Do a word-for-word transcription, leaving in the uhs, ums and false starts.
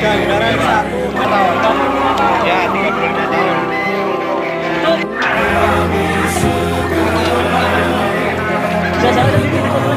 Ganggaran satu otot ya tiga puluh lima tahun. Sudah sampai.